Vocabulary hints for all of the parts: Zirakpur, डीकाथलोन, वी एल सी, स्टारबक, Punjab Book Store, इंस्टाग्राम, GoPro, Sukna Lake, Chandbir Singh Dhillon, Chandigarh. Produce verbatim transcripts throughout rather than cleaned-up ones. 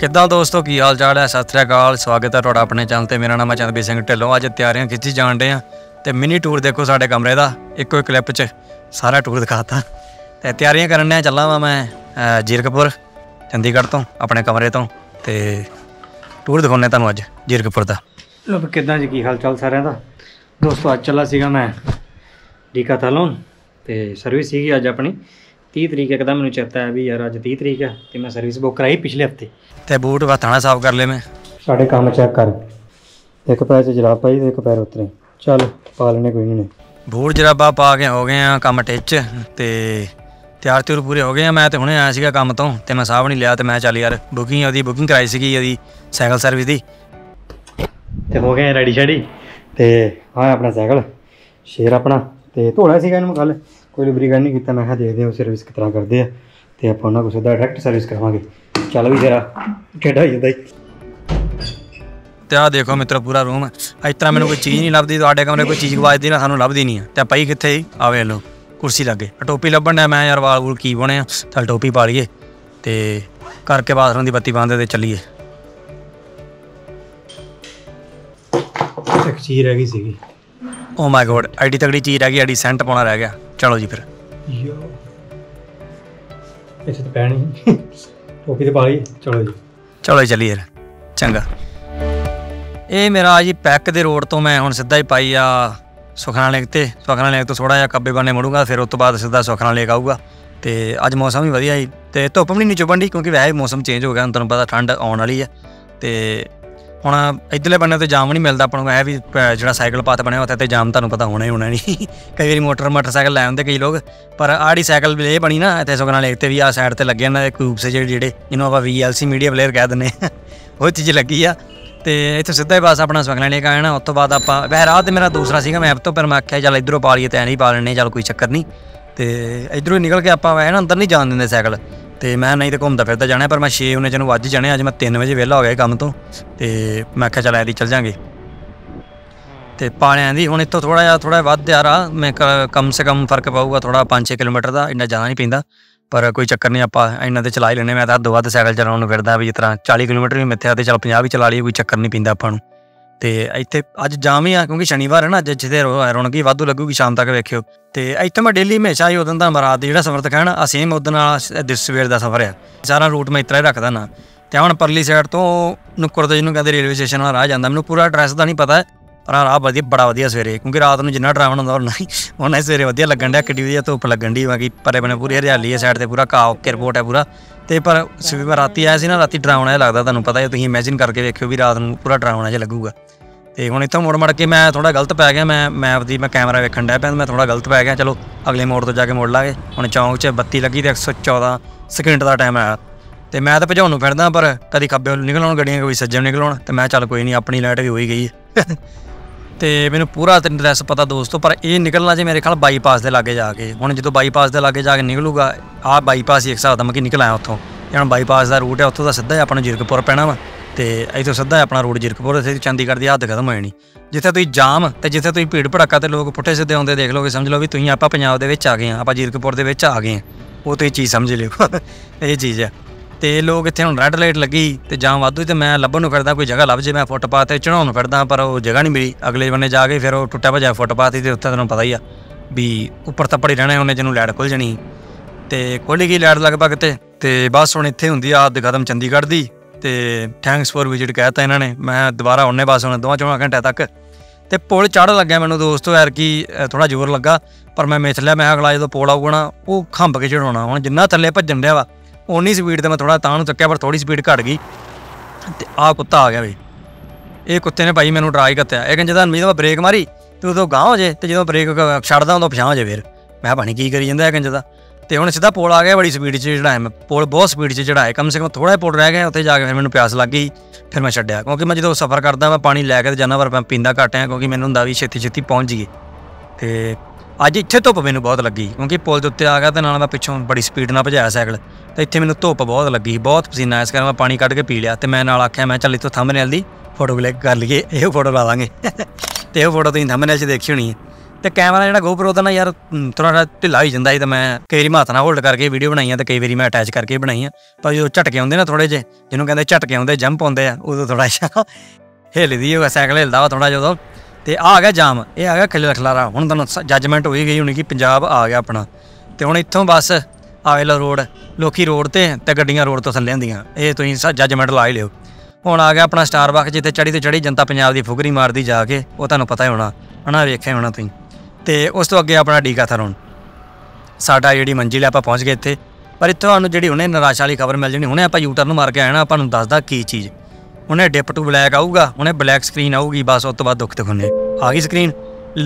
किदा दोस्तों की हाल चाल है, सत श्री अकाल। स्वागत है थोड़ा अपने चैनल पर। मेरा नाम है चंदबीर सिंह ढिल्लों। अज तैयारियां खिंची जान रहे हैं तो मिनी टूर देखो साढ़े कमरे का, एको क्लिप च सारा टूर दिखाता। तो तैयारियां करने चला वा मैं जीरकपुर चंडीगढ़ तो अपने कमरे तो टूर दिखाने तुहानूं अज जीरकपुर का। लो किदा जी की हाल चाल सारे का दोस्तों। अज चला सीगा मैं डीका थालों तो सर्विस सी अज अपनी तीह तरीक। एकदम मैं चेता है भी यार अज तीह तरीक है तो मैं सर्विस बुक कराई पिछले हफ्ते। तो बूट वाथाना साफ कर ले मैं साढ़े काम चेक कर। एक पैर से जराबा जी एक पैर उतरे चल पा लेने कोई नहीं। बूट जराबा पा के हो गए हैं काम टिच, तो तैयार त्यूर पूरे हो गए हैं। मैं तो हूँ आया सीगा काम तो मैं साहब नहीं लिया तो मैं चल यार बुकिंग वो बुकिंग कराई सी साइकिल सर्विस की। तो हो गए रेडी शेडी तो हाँ अपना साइकिल शेर अपना तो धोना सीगा इन्हूं कल, कोई लुबरीकरण नहीं किया। मैं देखते हैं सर्विस किस तरह करते हैं तो आप उन्होंने कुछ डायरैक्ट सर्विस करावे। चल भी जरा ठेडा हो जाता है। तो आ देखो मित्रों पूरा रूम इस तरह। मैंने कोई चीज़ नहीं लभदी तो कमरे कोई चीज़ वाजती ना सूँ लभदी नहीं है। तो पाई कितने आवे लो कुर्सी लागे टोपी लभन है। मैं यार वाल वूल की बोने चल टोपी पा लीए तो करके बाथरूम की बत्ती बंद तो चलीए। चीज रह गई सी, ओ माय गॉड एडी तगड़ी चीज रह गई, एडी सेंट पाना रह गया। चलो जी फिर इसे तो पैनी टोपी तो पा ली। चलो जी चलो जी चलिए चंगा। ये मेरा जी पैक के रोड तो मैं हूँ सीधा ही पाई आ सुखना लेक ते। सुखना लेक तो थोड़ा जहा कब्बे बने मुड़ूंगा फिर उस तो बाद सीधा सुखना लेक आऊगा। तो अज मौसम भी वधिया ही तो धुप्प भी नहीं चुभन दी क्योंकि वैसे भी मौसम चेंज हो गया। तुहानूं पता ठंड आने वाली है। तो हम इधरले बने तो जाम नहीं मिलता अपन को, है भी जो साइकिल पाथ बने उत्थे तो जाम तुहानूं पता होना ही होना नहीं। कई बार मोटर मोटरसाइकिल लै आउंदे कई लोग, पर आड़ी साइकिल ये बनी ना इतने सुखना लेक ते भी आ साइड ते लगे इन्हां दे क्यूब्स जिहड़े जिहड़े जिन्होंने आपां वी एल सी media player कह दिंदे आ, वो चीज़ लगी आ। तो इतों सीधा ही बस अपना सुखना लेक आना। उस तो बाद आप वह राह तो मेरा दूसरा सीगा मैप तो, पर मैं आख्या चल इधरों पा लीए तो नहीं पा लेने चल कोई चक्कर नहीं। तो इधरों निकल के आप वह ना अंदर नहीं जान देंगे साइकिल तो मैं नहीं तो घूमता फिरता जाना। पर मैं छे उन्ने चनू अज जाने, अज मैं तीन बजे वेला हो गया काम तो। मैं आख्या चल ऐदी चल जाएंगे तो पाने की। हूँ इतों थोड़ा जहा थोड़ा वध आ रहा मैं कम से कम फर्क पाऊगा थोड़ा पाँच छे किलोमीटर का, इन्ना ज़्यादा नहीं पैंदा पर कोई चक्कर नहीं। आप इन्ना तो चला ही लेने। मैं तो हद वध साइकिल चलाने फिरदा भी इस तरह चाली किलोमीटर भी मिथ्या तो चल पाँह भी चला लीए कोई चक्कर नहीं पैंदा आपां नूं। तो इत्थे अज जाम ही आ क्योंकि शनिवार है ना, अज जिथे रौनक ही वाधू लगूगी शाम तक वेखियो। तो इत्थे मैं डेली हमेशा ही उदन का रात जो सफर दिखाना आ सेम उदन सवेर का सफर है। सारा रूट मैं इस तरह ही रखता ना। तो हम परली साइड तो नुक्कड़ तो जिन्होंने कहते रेलवे स्टेशन वाला राह जाता, मैनूं पूरा एड्रैस का नहीं पता है पर राह वधिया बड़ा वधिया सवेरे क्योंकि रात को जिन्ना ड्राइव होंदा उन्ना ही उन्ना ही सवेरे वधिया लगन दिया। किड्डी वधिया धुप्प लगन दी, बाकी परे बने पूरी हरियाली है, साइड से पूरा घाह ओके रिपोर्ट है पूरा। तो पर राती आया से ना राती डरावना जिहा लगदा, तुहानूं पता है तुसीं इमेजिन करके वेखियो भी रात को पूरा डरावना जिहा लगूगा। तो हुण इत्थों मुड़ मड़ के मैं थोड़ा गलत पै गया। मैं मैप दी मैं कैमरा वेखण डै पिया मैं थोड़ा गलत पै गया। चलो अगले मोड़ तो जाके मुड़ लांगे। हुण चौंक च बत्ती लगी तो एक सौ चौदह सैकेंड का टाइम आया। तो मैं तो भजाउन फिरदा पर कभी खब्बे निकल आउण गड्डियां कोई सज्जण निकल आउण। तो मैं चल कोई नहीं अपनी लाइट भी हो ही गई है। तो मैनूं पूरा एड्रैस पता दोस्तों, पर यह निकलना जी मेरे ख्याल बाईपास के लागे जाके। हुण जो बाईपास के लागे जाके निकलूगा आ बाईपास ही एक हिसाब का मैं कि निकल आया उत्थों। हम बाईपास का रूट है उत्थों का सीधा ही अपना जीरकपुर पैना वा। तो इतों सीधा अपना रूट जीरकपुर इत्थे चंडीगढ़ की हद खत्म हो जानी। जिथे तुसीं जाम तो जिथे तुसीं भीड़ भड़का तो लोग पुट्ठे सीधे आउंदे देख लो कि समझ लो भी तुसीं आपां पंजाब दे विच आ गए, आपां जीरकपुर दे विच आ गए हैं। वो तुसीं चीज़ समझ लिओ ये चीज़ है। तो लोग इतने हुण रैड लाइट लगी तो जाम वाधू। तो मैं लभन नूं फिरदा कोई जगह लभ जे मैं फुटपाथ ते चढ़ाउण फिरदा पर वो जगह नहीं मिली। अगले बन्ने जाके फिर वो टुट्टा भजा फुटपाथ ही, तो उत्थे तुहानूं पता ही आ भी उपर तप्पड़ ही रहना उन्हें जिन्नू लाइट खुल जानी। तो खुल गई लाइट लगभग ते बस हुण इत्थे हुंदी आ दिखदम चंडीगढ़ दी। तो थैंक्स फॉर विजिट कहता इन्होंने। मैं दोबारा आने बस हुण दोवां चौं घंटे तक। तो पुल चढ़ लग्या मैनूं दोस्तों यार कि थोड़ा जोर लगा पर मैं मिथ लिया। मैं अगला जो पुल आऊगा वो खंभ के चढ़ाउणा। हुण जिन्ना थल्ले भजन दिया वा उन्नी स्पीड तो मैं थोड़ा तां नूं चुक्या पर थोड़ी स्पीड घट गई। तो आ कुत्ता आ गया बी, ये कुत्ते ने भाई मैनूं डरा ही कत्या। एक जदां मैं ब्रेक मारी तो उदों गांह हो जाए तो जो ब्रेक छड्डदा उदों पछां हो जाए। फिर मैं पानी की करी जांदा एक जदां। तो हुण सीधा पुल आ गया बड़ी स्पीड चढ़ाया। मैं पुल बहुत स्पीड से चढ़ाया, कम से कम थोड़ा जिहा पुल रह गया। उत्थे जाके फिर मैनूं प्यास लग गई, फिर मैं छड्डिया क्योंकि मैं जो सफर करदा मैं पानी लै के जाना पर मैं पींदा घट आं क्योंकि मैनूं हुंदा भी छेती छेती पहुँच जाइए। तो अज इत्थे धुप्प मैनूं बहुत लगी क्योंकि पुल के उत्ते आ गया तो नाल मैं पिछों बड़ी स्पीड नाल भजाया साइकिल। तो इत्थे मैनूं धुप्प बहुत लगी, बहुत पसीना, इस कारण मैं पानी कढ के पी लिया। तो मैं नाल आख्या मैं चल इत्थों थंबनेल दी फोटो क्लिक कर लीए, इहो फोटो ला लांगे। तो इहो फोटो तुसीं थंबनेल 'च देखी होनी है। तो कैमरा जो गोप्रो का ना यार थोड़ा जहा ढिला हो जाता है, तो मैं कई बार मैं हाथ ना होल्ड करके वीडियो बनाई है, तो कई बार मैं अटैच करके बनाई है, पर जो झटके आते ना थोड़े जे जिन्होंने कहते झटके आते जंप आते हैं उदो थोड़ा जहा हिलदी होगा सैकल हिलता वा थोड़ा जो। तो आ गया जाम, यह आ गया खिलर खिलारा। हुण तुहानू जजमेंट हो ही गई होनी कि पंजाब आ गया अपना। तो हुण इत्थों बस आयल रोड लोकी रोड ते ते गड्डियां रोड तो थल्ले हुंदियां, ये तुसीं जजमेंट ला ही लिओ। हुण आ गया अपना स्टारबक, जिते चढ़ी तो चढ़ी जनता पंजाब की फुकरी मारती जाके, वो तुहानू पता ही होना है ना, वेख्या होना तुसीं। ते उस तो अगे अपना डीकाथलोन साडा जिहड़ी मंजिल है, आपां पहुँच गए इत्थे। पर इत्थों सानू जिहड़ी हुणे निराशा वाली खबर मिल जानी, हुणे आपां यूटर्न मार के आए ना, आपां नूं दसदा की चीज़ उन्हें डिप टू ब्लैक आऊगा, उन्हें ब्लैक स्क्रीन आऊगी, बस उस तो बाद दुख दिखाने आ गई स्क्रीन।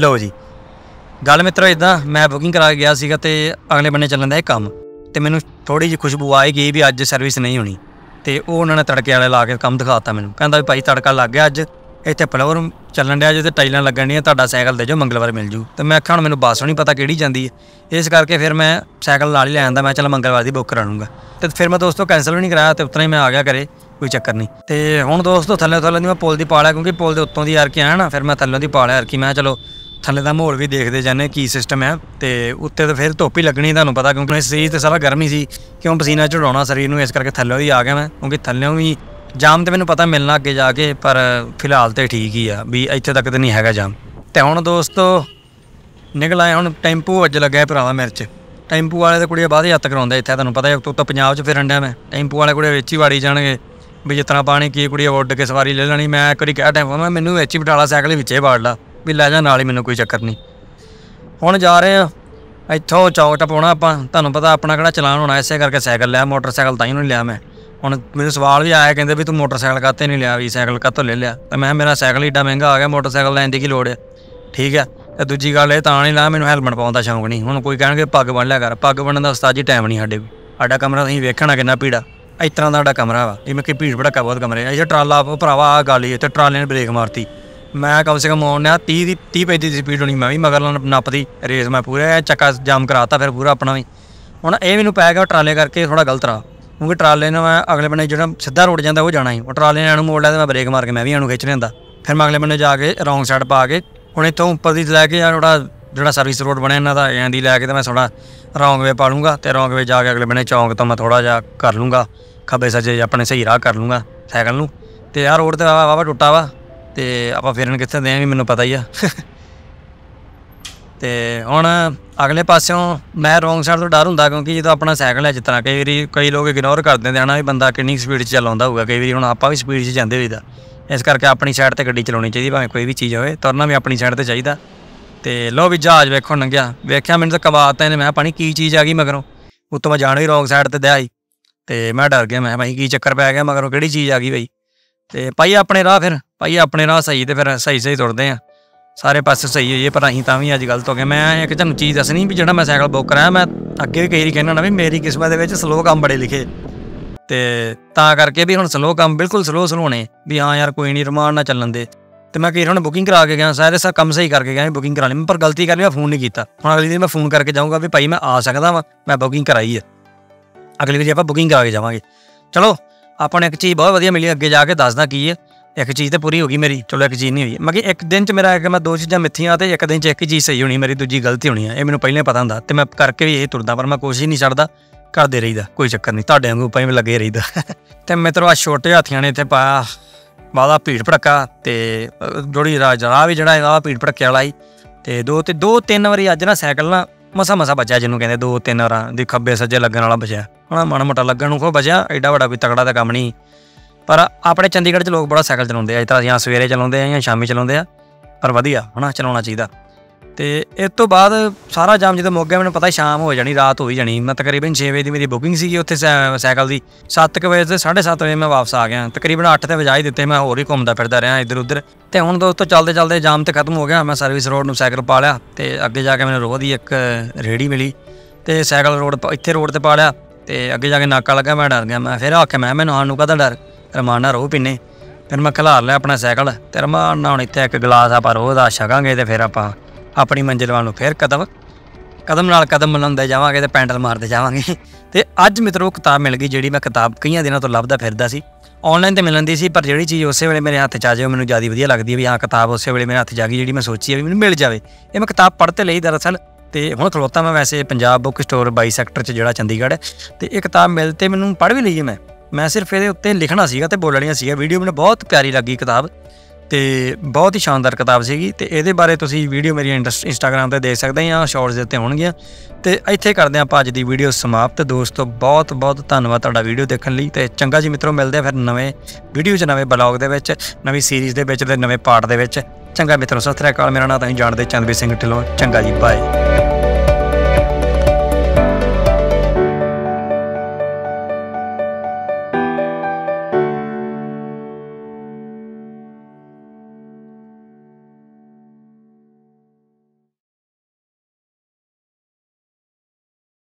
लो जी गल मित्रों इदा, मैं बुकिंग करा गया सीगा ते अगले बन्ने चलन दा इह कम, ते मैनू थोड़ी जी खुशबू आई गई भी अज सर्विस नहीं होनी। ते ओह उन्होंने तड़के वाले ला के कम दिखाता मैनू, कहंदा भी भाई तड़का लग गया अज, इत्थे फ्लोर चलन दिया जो ते टाइलां लगन दियां, तुहाडा सैकल दे जो मंगलवार मिल जू। तो मैं आख्या हुण मैनू बस नहीं पता किहड़ी जांदी है, इस करके फिर मैं सैकल नाल ही लै आंदा, मैं चल मंगलवार दी बुक करा लूँगा। तो फिर मैं दोस्तों कैंसल भी नहीं कराया, तो उतना ही मैं आ गया घरे, कोई चक्कर नहीं। तो हुण दोस्तों थल्ले थल्ले मैं पुल की पा लिया, क्योंकि पुल के उत्तों की आरकी है ना, फिर मैं थल्लों की पा लिया आरकी। मैं चलो थल्ले का माहौल भी देखते जाने की सिस्टम है, तो उत्ते तो फिर धुप्प ही लगनी तुहानू पता, क्योंकि इस सीज़ तो सारा गर्मी सी, क्यों पसीना चढ़ाउणा शरीर में, इस करके थल्लों ही आ गया मैं, क्योंकि थल्लों भी जाम तो मैनू पता मिलना अगे जाके, पर फिलहाल तो ठीक ही आ भी इत्थे तक तो नहीं हैगा जाम। तो हुण दोस्तों निकल आए, हुण टैंपू अज लग्या भरावा मेरे च, टैंपू वाले तो कुड़िया बाद हत्थ कराउंदा इत्थे, तुहानू पता उत्तों पंजाब च फिरन दिया मैं, टैंपू वाले कुड़िया विच ही वाड़ी जाणगे भी जितना पाने की कुड़ी उड के सवारी ले लैनी। मैं एक बारी कह टाइम मैं मैनू विच ही बिठाला, सैकल विच बाड़ ला भी लै जा नाल ही, मैनू कोई चक्कर नहीं। हुण जा रहे हैं इत्थों चौक टपाउणा आपां, तुहानू पता अपना किहड़ा चलान होना, इसे करके सैकल लिया, मोटरसाइकल तां ही नहीं लिया मैं। हुण मैनू सवाल भी आया, कहंदे भी तूं मोटरसाइकल काहते नहीं लिया, भी सैकल काहतों ले लिया, तो मैं मेरा सैकल एड्डा महंगा आ गया, मोटरसाइकल लैण दी की लोड़ है, ठीक है। ते दूजी गल इह तां नहीं ला, मैनू हेलमेट पाउण दा शौक नहीं। हुण कोई कहणगे पग बन लिया कर, पग बनण दा उस्ताद जी टाइम नहीं साडे कोल, साडा कमरा तुसीं वेखणा किन्ना भीड़ा, इस तरह का कमरा वा, इवें कि भीड़ भड़का बहुत कमरे है। ट्राला भरावा आ गल ही, तो ट्राले ने ब्रेक मारती, मैं कम से कम आने तीह तीह पैंती की स्पीड होनी, मैं भी मगर नपदी रेस, मैं पूरा चक्का जाम कराता फिर पूरा अपना भी। हम यह मैनू पै गया ट्राले करके थोड़ा गलत रहा, क्योंकि ट्राले ने मैं अगले बन्ने जो सीधा रोड जाता वो जाना ही, वो ट्राले ने इनू मोड़ लिया, तो मैं ब्रेक मार के मैं भी इनू खिंच लेंदा, फिर मैं अगले बन्ने जाके रौंग साइड पा के, हम इतों उपर की लैके थोड़ा जो सर्विस रोड बने इन्हों का एंधी लैके, तो मैं थोड़ा रौंग वे पा लूँगा, तो रौंग वे जाके अगले बन्ने चौंक तो मैं थोड़ा जा कर लूँगा खब्बे सज्जे अपने सही राह कर लूँगा सैकल नूं। तो यार रोड तो वाहवा टुटा वा, तो आप फिरन कित्थे दे भी मैनू पता ही आ। तो हुण अगले पास्यों मैं रोंग साइड तो डर हुंदा, क्योंकि जो तो अपना सैकल है जिस तरह कई बारी कई लोग इग्नोर कर देंगे है ना, भी बंदा कितनी स्पीड चलाउंदा होगा, कई बारी हुण आपां भी स्पीड से जाते होईदा, इस करके अपनी साइड तो गड्डी चलाउणी चाहिए, भावें कोई भी चीज़ होवे तुरना भी अपनी साइड तो चाहिए। तो लो भी जहाज वेखो लंघिया, वेख्या मैनू तो कवाता इहने, मैं पानी की चीज़ आ गई मगरों, उत्तों मैं जाण ही रोंग साइड तो दे आई, तो मैं डर गया, मैं भाई की चक्कर पै गया मगरों किहड़ी चीज़ आ गई भाई। तो भाई अपने राह फिर भाई अपने राह सही, तो फिर सही सही तुरते हैं सारे पासे सही होइए, पर अं भी अज गलत हो गए। मैं एक तुहानू चीज़ दसनी भी जो मैं सैकल बुक कराया, मैं अगे भी कई बार कहना भी मेरी किस्मत में स्लो काम बड़े लिखे, तो तां करके भी हुण स्लो काम बिल्कुल स्लो स्लो होने, भी हाँ यार कोई नहीं रमान ना चलन दे। तो मैं कई बार हुण बुकिंग करा के गया, सारे सा कम सही करके गया बुकिंग करा ली, पर गलती कर मैं फोन नहीं किया। हुण अगली दिन मैं फोन करके जाऊँगा भी भाई मैं आ सकदा वां, मैं बुकिंग कराई है, अगली बारी आप बुकिंग करा के जावांगे। चलो आपने एक चीज़ बहुत वधिया मिली, अगे जाके दसदा की है। एक चीज़ तो पूरी होगी मेरी, चलो एक चीज़ नहीं हुई, मैं एक दिन च मेरा मैं दो चीज़ां मिथियां, तो एक दिन च एक ही चीज़ सही होनी मेरी, दूजी गलती होनी है, ये मैनू पहले पता हुंदा। तो मैं करके भी यही तुरदा, पर मैं कोशिश नहीं छड्डदा, करदे रहीदा, कोई चक्कर नहीं, तुहाडे वांगू भाई मैं लगे रहीदा। तो मित्रो आ छोटे हाथियां ने इत्थे पाया वाला भीड़ भड़का, तो जोड़ी राज राह भी जिहड़ा है भीड़ भड़के वाला ही, तो दो ते दो तीन वारी अज ना सैकल ना मसा मसा बचा, जिन्हों कहते दो तीन वार दी खब्बे सज्जे लगन वाला बचा, है माड़ा मोटा लगन को बचा, एडा बड़ा कोई तगड़ा तो कम नहीं। पर अपने चंडीगढ़ लोग बड़ा सैकल चलाते हैं, इस तरह या सवेरे चलाते हैं या शामी चलाते हैं, पर वधिया है ना चलाना चाहिए। तो इस तो बाद सारा जाम जो मुक गया, मैंने पता शाम हो जानी, रात हो ही जानी। मैं तकरीबन छे बजे की मेरी बुकिंग सी उत्थे सैकल की, सत्त क बजे से साढ़े सत्त बजे मैं वापस आ गया, तकरीबन अट्ठ तो बजा ही दिते, मैं होर ही घूमता फिरता रहा इधर उधर। तो हुण दोस्तों चलते चलते जाम तो खत्म हो गया, मैं सर्विस रोड में सैकल पा लिया, तो अगे जाके मैंने रोह की एक रेहड़ी मिली, तो सैकल रोड इत्थे रोड पर पा लिया, तो अगे जाके नाका लगा, मैं डर गया, मैं फिर आख्या मैं मैनू हानू कहता डर, रमान नाल रोह पीने। फिर मैं खिलार लिया अपना सैकल, तो रमान नाल हुण इत्थे एक गिलास आप रोह का छकांगे, तो फिर आप अपनी मंजिल वालों फिर कदम कदम नाल कदम मिलाते जावांगे तो पैंडल मारते जावांगे। तो अज मित्रों किताब मिल गई जी, मैं किताब कई दिनों तो लभदा फिरदा सी, ऑनलाइन तो मिलती सी, पर जी चीज़ उस वे मेरे हाथ आ जाए मैंने ज़्यादा वधिया लगती है भी हाँ किताब उस वे मेरे हाथ जा गई जी, मैं सोची है भी मैं मिल जाए। ये मैं किताब पढ़ते लई दरअसल, तो हूँ खलोता मैं वैसे पंजाब बुक स्टोर बाई सैक्टर जो चंडीगढ़ है, तो ये किताब मिलते मैं पढ़ भी लीजिए। मैं मैं सिर्फ ये उत्ते लिखना सीगा तो बोलना सीगा। वीडियो मैंने बहुत प्यारी लगी किताब, तो बहुत ही शानदार किताब सीगी। तो ये बारे तुसी वीडियो मेरी इंटस इंस्टाग्राम पर देख सकते हैं, शॉर्ट्स के उत्ते होणगियां। तो इत्थे करते हैं आपां अज दी वीडियो समाप्त। दोस्तों बहुत बहुत धन्नवाद तुहाडा वीडियो देखण लई। तो चंगा जी मित्रों, मिलते हैं फिर नवें वीडियो च, नवें ब्लॉग दे विच, नवीं सीरीज़ दे विच, नवें पार्ट दे विच। चंगा मित्रों, सत श्री अकाल। मेरा नाम तुसीं जाणदे चंदबीर सिंह ढिल्लों। चंगा जी, बाय।